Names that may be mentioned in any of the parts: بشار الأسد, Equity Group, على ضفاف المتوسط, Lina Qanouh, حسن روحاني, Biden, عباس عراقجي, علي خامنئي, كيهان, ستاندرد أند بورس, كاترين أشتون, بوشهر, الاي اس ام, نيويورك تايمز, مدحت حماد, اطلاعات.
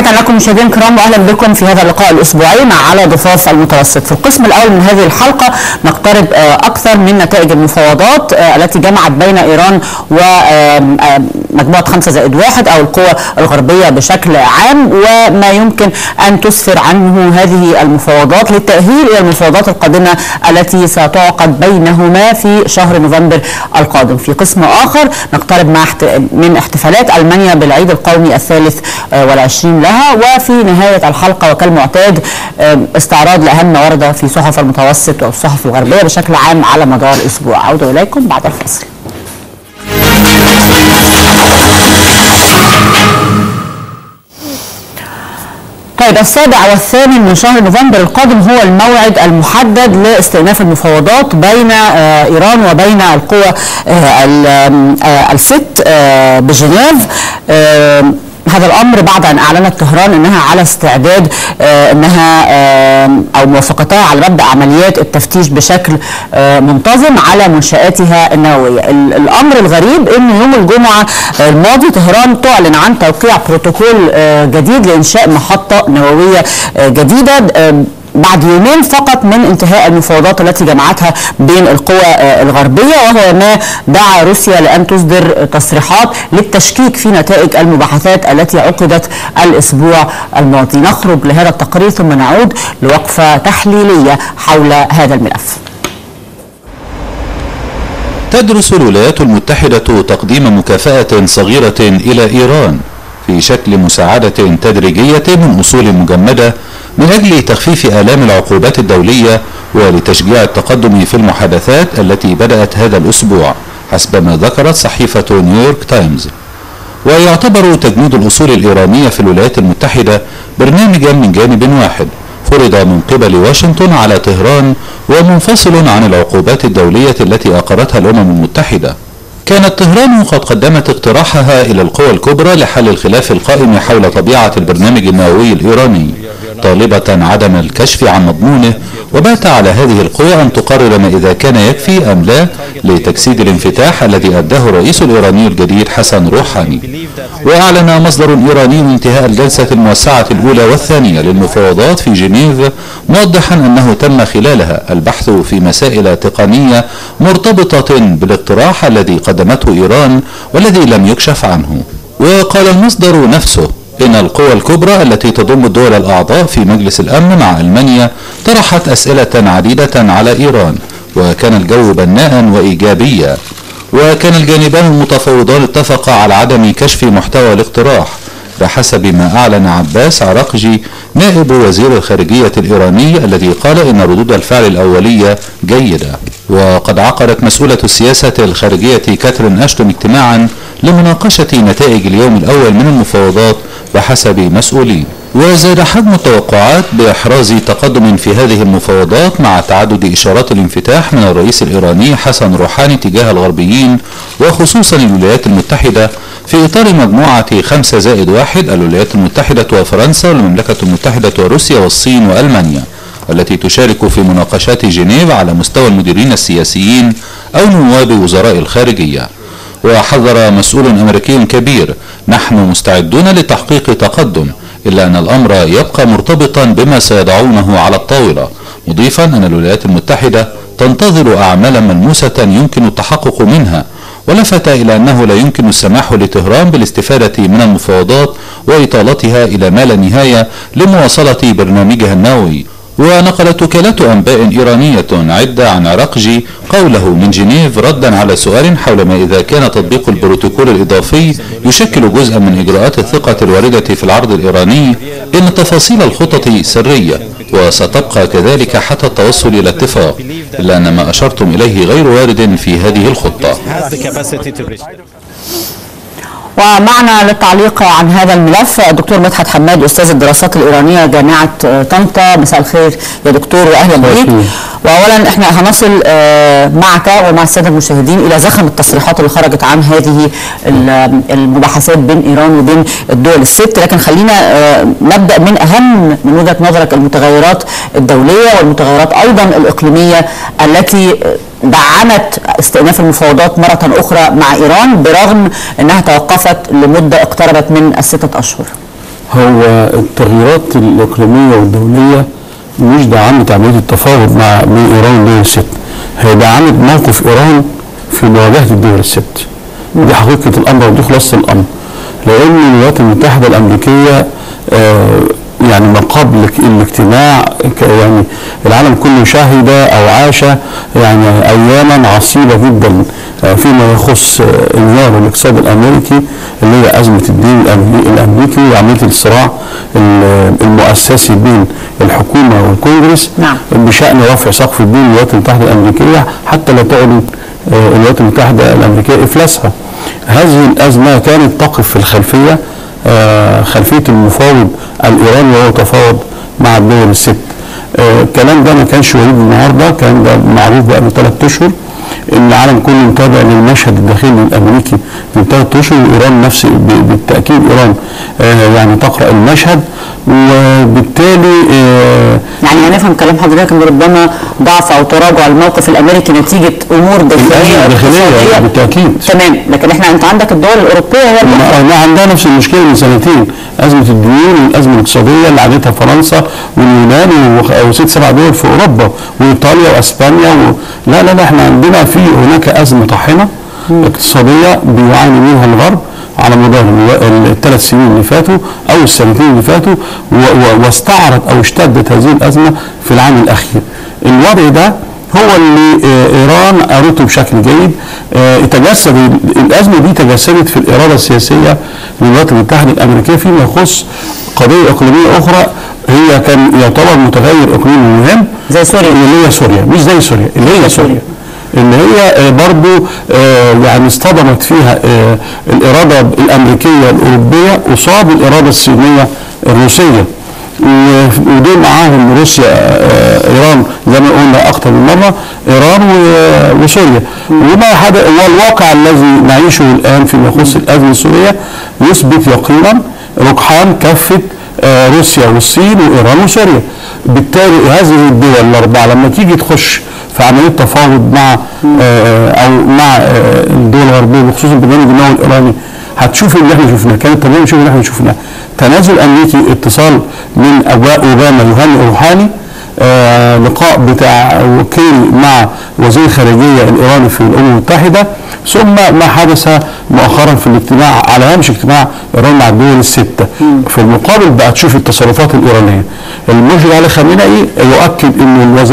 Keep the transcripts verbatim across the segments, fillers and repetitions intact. تحية لكم مشاهدينا الكرام واهلا بكم في هذا اللقاء الاسبوعي مع على ضفاف المتوسط. في القسم الاول من هذه الحلقه نقترب اكثر من نتائج المفاوضات التي جمعت بين ايران ومجموعه خمسة زائد واحد او القوى الغربيه بشكل عام، وما يمكن ان تسفر عنه هذه المفاوضات للتاهيل الى المفاوضات القادمه التي ستعقد بينهما في شهر نوفمبر القادم. في قسم اخر نقترب مع من احتفالات المانيا بالعيد القومي الثالث والعشرين لها، وفي نهاية الحلقة وكالمعتاد استعراض لأهم موارد في صحف المتوسط والصحف الغربية بشكل عام على مدار الأسبوع. أعود إليكم بعد الفاصل. طيب، السابع والثامن من شهر نوفمبر القادم هو الموعد المحدد لاستئناف المفاوضات بين ايران وبين القوى الست بجنيف. هذا الامر بعد ان اعلنت طهران انها على استعداد انها او موافقتها على مبدا عمليات التفتيش بشكل منتظم على منشاتها النوويه. الامر الغريب انه يوم الجمعه الماضي طهران تعلن عن توقيع بروتوكول جديد لانشاء محطه نوويه جديده بعد يومين فقط من انتهاء المفاوضات التي جمعتها بين القوى الغربية، وهو ما دعا روسيا لأن تصدر تصريحات للتشكيك في نتائج المباحثات التي عقدت الأسبوع الماضي. نخرج لهذا التقرير ثم نعود لوقفة تحليلية حول هذا الملف. تدرس الولايات المتحدة تقديم مكافأة صغيرة إلى إيران في شكل مساعدة تدريجية من أصول مجمدة من أجل تخفيف آلام العقوبات الدولية ولتشجيع التقدم في المحادثات التي بدأت هذا الأسبوع حسب ما ذكرت صحيفة نيويورك تايمز. ويعتبر تجنيد الأصول الإيرانية في الولايات المتحدة برنامجا من جانب واحد فرض من قبل واشنطن على طهران ومنفصل عن العقوبات الدولية التي أقرتها الأمم المتحدة. كانت طهران قد قدمت اقتراحها إلى القوى الكبرى لحل الخلاف القائم حول طبيعة البرنامج النووي الإيراني طالبة عدم الكشف عن مضمونه، وبات على هذه القوى أن تقرر ما إذا كان يكفي أم لا لتجسيد الانفتاح الذي أداه الرئيس الإيراني الجديد حسن روحاني. وأعلن مصدر إيراني انتهاء الجلسة الموسعة الأولى والثانية للمفاوضات في جنيف موضحا أنه تم خلالها البحث في مسائل تقنية مرتبطة بالاقتراح الذي قدمته إيران والذي لم يكشف عنه. وقال المصدر نفسه إن القوى الكبرى التي تضم الدول الأعضاء في مجلس الأمن مع ألمانيا طرحت أسئلة عديدة على إيران، وكان الجو بناء وإيجابيا. وكان الجانبان المتفاوضان اتفقا على عدم كشف محتوى الاقتراح بحسب ما أعلن عباس عراقجي نائب وزير الخارجية الإيراني الذي قال إن ردود الفعل الأولية جيدة. وقد عقدت مسؤولة السياسة الخارجية كاترين أشتون اجتماعا لمناقشة نتائج اليوم الأول من المفاوضات بحسب مسؤولين. وزاد حجم التوقعات بإحراز تقدم في هذه المفاوضات مع تعدد إشارات الانفتاح من الرئيس الإيراني حسن روحاني تجاه الغربيين وخصوصا الولايات المتحدة في إطار مجموعة خمسة زائد واحد الولايات المتحدة وفرنسا والمملكة المتحدة وروسيا والصين وألمانيا التي تشارك في مناقشات جنيف على مستوى المديرين السياسيين أو نواب وزراء الخارجية. وحذر مسؤول أمريكي كبير نحن مستعدون لتحقيق تقدم إلا أن الأمر يبقى مرتبطا بما سيضعونه على الطاولة، مضيفا أن الولايات المتحدة تنتظر أعمالا ملموسة يمكن التحقق منها، ولفت إلى أنه لا يمكن السماح لطهران بالاستفادة من المفاوضات وإطالتها إلى ما لا نهاية لمواصلة برنامجها النووي. ونقلت وكالة أنباء إيرانية عدة عن عراقجي قوله من جنيف ردا على سؤال حول ما إذا كان تطبيق البروتوكول الإضافي يشكل جزءا من إجراءات الثقة الواردة في العرض الإيراني إن تفاصيل الخطط سرية وستبقى كذلك حتى التوصل إلى اتفاق، إلا أن ما أشرتم إليه غير وارد في هذه الخطة. ومعنا للتعليق عن هذا الملف الدكتور مدحت حماد استاذ الدراسات الايرانيه جامعه طنطا. مساء الخير يا دكتور واهلا بيك. واولا احنا هنصل معك ومع الساده المشاهدين الى زخم التصريحات اللي خرجت عن هذه المباحثات بين ايران وبين الدول الست، لكن خلينا نبدا من اهم من وجهه نظرك المتغيرات الدوليه والمتغيرات ايضا الاقليميه التي دعمت استئناف المفاوضات مرة أخرى مع إيران برغم أنها توقفت لمدة اقتربت من الستة أشهر. هو التغييرات الاقليميه والدوليه مش دعمت عمليه التفاوض مع من ايران والدول الست، هي دعمت موقف ايران في مواجهه الدول الست. دي حقيقه الامر ودي خلاصه الامر. لان الولايات المتحده الامريكيه آه يعني ما قبل الاجتماع يعني العالم كله شهد او عاش يعني اياما عصيبه جدا فيما يخص انهيار الاقتصاد الامريكي اللي هي ازمه الدين الامريكي وعمليه الصراع المؤسسي بين الحكومه والكونجرس بشان رفع سقف الدين الولايات المتحده الامريكيه حتى لا تعلن الولايات المتحده الامريكيه افلاسها. هذه الازمه كانت تقف في الخلفيه آه خلفيه المفاوض الايراني وهو تفاوض مع الدول الست. آه الكلام ده ما كانش وريد النهارده، الكلام ده معروف بقى من ثلاث اشهر، ان العالم كله متابع للمشهد الداخلي الامريكي من ثلاث اشهر، وايران نفس بالتاكيد ايران آه يعني تقرا المشهد، وبالتالي آه يعني هنفهم كلام حضرتك ان ربما ضعف او تراجع الموقف الامريكي نتيجه امور داخليه داخليه بالتاكيد. تمام، لكن احنا انت عندك الدول الاوروبيه هي اللي عندها نفس المشكله من سنتين، ازمه الديون والازمه الاقتصاديه اللي عانتها فرنسا واليونان وست سبع دول في اوروبا وايطاليا واسبانيا و... لا لا لا احنا عندنا في هناك ازمه طاحنه اقتصاديه بيعاني منها الغرب على مدار الثلاث سنين اللي فاتوا او السنتين اللي فاتوا، واستعرت او اشتدت هذه الازمه في العام الاخير. الوضع ده هو اللي ايران قرته بشكل جيد. تجسد الازمه دي تجسدت في الاراده السياسيه للولايات المتحده الامريكيه فيما يخص قضيه اقليميه اخرى هي كان يعتبر متغير اقليمي مهم زي سوريا، اللي هي سوريا مش زي سوريا اللي هي سوريا اللي هي برضو يعني اصطدمت فيها الاراده الامريكيه الاوروبيه قصاد الاراده الصينيه الروسيه، ودول معاهم روسيا ايران زي ما قلنا اكثر من مره ايران وسوريا. وما حدث والواقع الذي نعيشه الان فيما يخص الازمه السوريه يثبت يقينا رجحان كافه روسيا والصين وايران وسوريا. بالتالي هذه الدول الاربعه لما تيجي تخش في عمليه تفاوض مع او مع الدول الغربيه وخصوصا بالجانب النووي الايراني هتشوف اللي احنا شفناه، كانت تمام شوف اللي احنا شفناه. تنازل امريكي، اتصال من اوباما يهنئ روحاني، آه لقاء بتاع وكيل مع وزير الخارجيه الايراني في الامم المتحده، ثم ما حدث مؤخرا في الاجتماع على هامش اجتماع ايران مع الدول السته. في المقابل بقى تشوف التصرفات الايرانيه. المرشد علي خامنئي يؤكد ان الوز...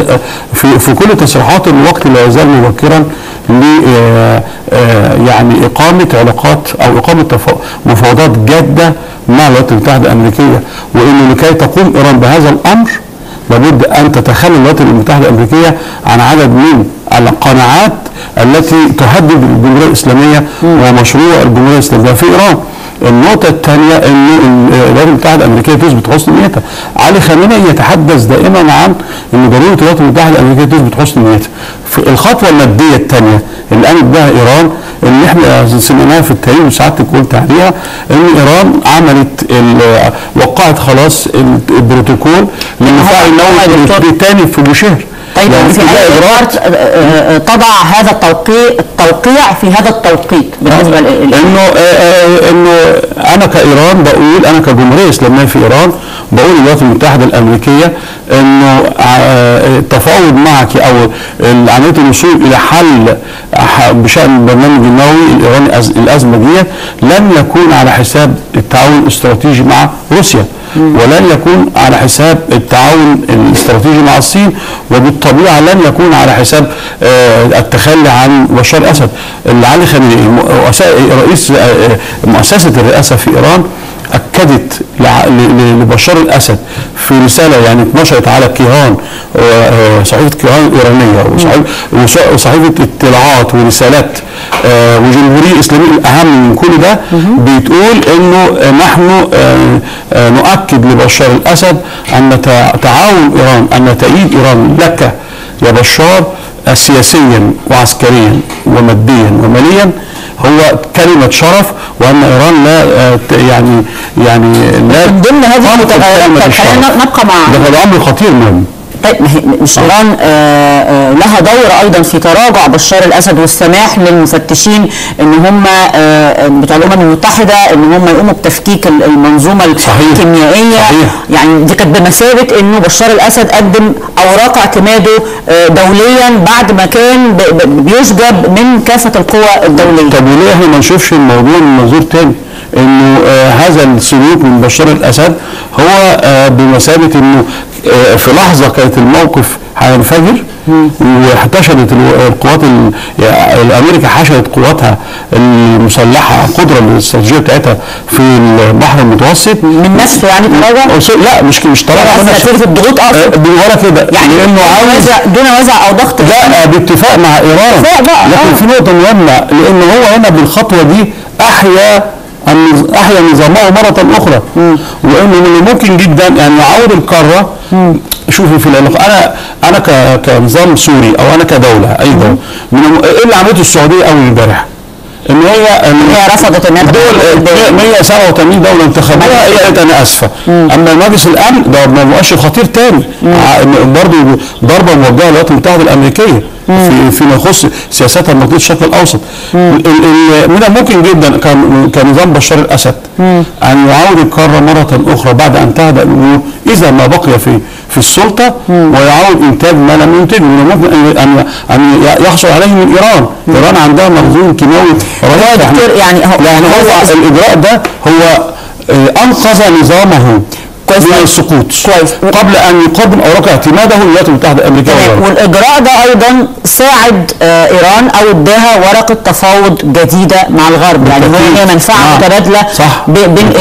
في... في كل تصريحاته الوقت لا يزال مبكرا ل آه آه يعني اقامه علاقات او اقامه تف... مفاوضات جاده مع الولايات المتحده الامريكيه، وانه لكي تقوم ايران بهذا الامر لابد ان تتخلى الولايات المتحده الامريكيه عن عدد من القناعات التي تهدد الجمهوريه الاسلاميه ومشروع الجمهوريه الاسلاميه في ايران. النقطه الثانيه ان الولايات المتحده الامريكيه تثبت حسن نيتها. علي خامنئي يتحدث دائما عن ان ضروره الولايات المتحده الامريكيه تثبت حسن نيتها. الخطوه الماديه الثانيه اللي قامت بها ايران اللي احنا سمعناها في التاريخ وسعادتك قلت عليها، ان ايران عملت وقعت خلاص البروتوكول للمفاعل النووي البريطاني في بوشهر. طيب يعني في اي تضع هذا التوقيع التوقيع في هذا التوقيت بالنسبه لل انه انه انا كايران بقول انا كجمهوريه اسلاميه في ايران بقول للولايات المتحده الامريكيه انه التفاوض معك او عمليه الوصول الى حل بشان البرنامج النووي الايراني الازمه دي لن يكون على حساب التعاون الاستراتيجي مع روسيا ولن يكون على حساب التعاون الاستراتيجي مع الصين، وبالطبيعه لن يكون على حساب التخلي عن بشار الاسد. اللي علي خامنئي رئيس مؤسسه الرئاسه في ايران اكدت لبشار الاسد في رساله يعني اتنشرت على كيهان صحيفه كيهان الايرانيه وصحيفه اطلاعات ورسالات وجمهوريه الاسلاميه، الاهم من كل ده بتقول انه نحن نؤكد لبشار الاسد ان تعاون ايران ان تأييد ايران لك يا بشار سياسيا وعسكريا وماديا وماليا هو كلمة شرف، وأن إيران لا يعني يعني لا من ضمن هذه المتغيرات. خلينا نبقى مع ده الأمر خطير منهم. طيب ما هي إيران لها دور أيضا في تراجع بشار الأسد والسماح للمفتشين إن هم بتوع الأمم المتحدة إن هم يقوموا بتفكيك المنظومة الكيميائية. صحيح. يعني دي كانت بمثابة إنه بشار الأسد قدم أوراق اعتماده دوليا بعد ما كان بيشجب من كافة القوى الدولية. طب وليه إحنا ما نشوفش الموضوع من منظور تاني؟ إنه هذا السلوك من بشار الأسد هو بمثابة إنه في لحظة كانت الموقف هينفجر واحتشدت القوات الامريكا حشدت قواتها المسلحه القدره الاستراتيجيه بتاعتها في البحر المتوسط من نفسه. يعني تراجع؟ لا مش مش تراجع نتيجه الضغوط اصلا ولا كده، يعني لانه عاوز دون وزع او ضغط، لا باتفاق مع ايران. لكن في نقطه مهمه، لان هو هنا بالخطوه دي احيا احيا نظامه مره اخرى، وانه من الممكن جدا ان يعود القاره. شوفوا في العلاقه انا انا كنظام سوري او انا كدوله ايضا ايه اللي عملته السعوديه اول امبارح؟ ان هي ان هي رفضت ان دول مئة وسبعة وثمانين دوله انتخبوها هي قالت انا اسفه. اما مجلس الامن ده مؤشر خطير تاني برضه، ضربه موجهه للولايات المتحده الامريكيه في فيما يخص سياساتها المنطقه الشرق الاوسط. من الممكن جدا كنظام بشار الاسد ان يعود القاره مره اخرى بعد ان تهدأ الامور اذا ما بقي في في السلطه، ويعود انتاج ما لم ينتجه. من الممكن ان ان يحصل عليه من ايران. ايران عندها مخزون كيماوي رائع يعني. يعني هو الاجراء ده هو انقذ نظامه من السقوط قبل ان يقدم اوراق اعتماده للولايات المتحده الامريكيه. والاجراء ده ايضا ساعد ايران او اداها ورقه تفاوض جديده مع الغرب، يعني هي منفعه متبادله بين